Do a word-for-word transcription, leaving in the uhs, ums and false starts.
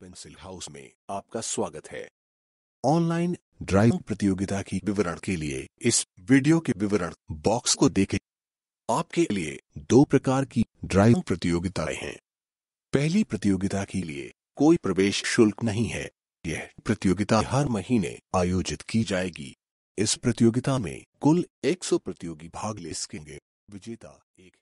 Pencil house में आपका स्वागत है। ऑनलाइन ड्राइंग प्रतियोगिता की विवरण के लिए इस वीडियो के विवरण बॉक्स को देखें। आपके लिए दो प्रकार की ड्राइंग प्रतियोगिताएं हैं। पहली प्रतियोगिता के लिए कोई प्रवेश शुल्क नहीं है। यह प्रतियोगिता हर महीने आयोजित की जाएगी। इस प्रतियोगिता में कुल एक सौ प्रतियोगी भाग ले सकेंगे। विजेता एक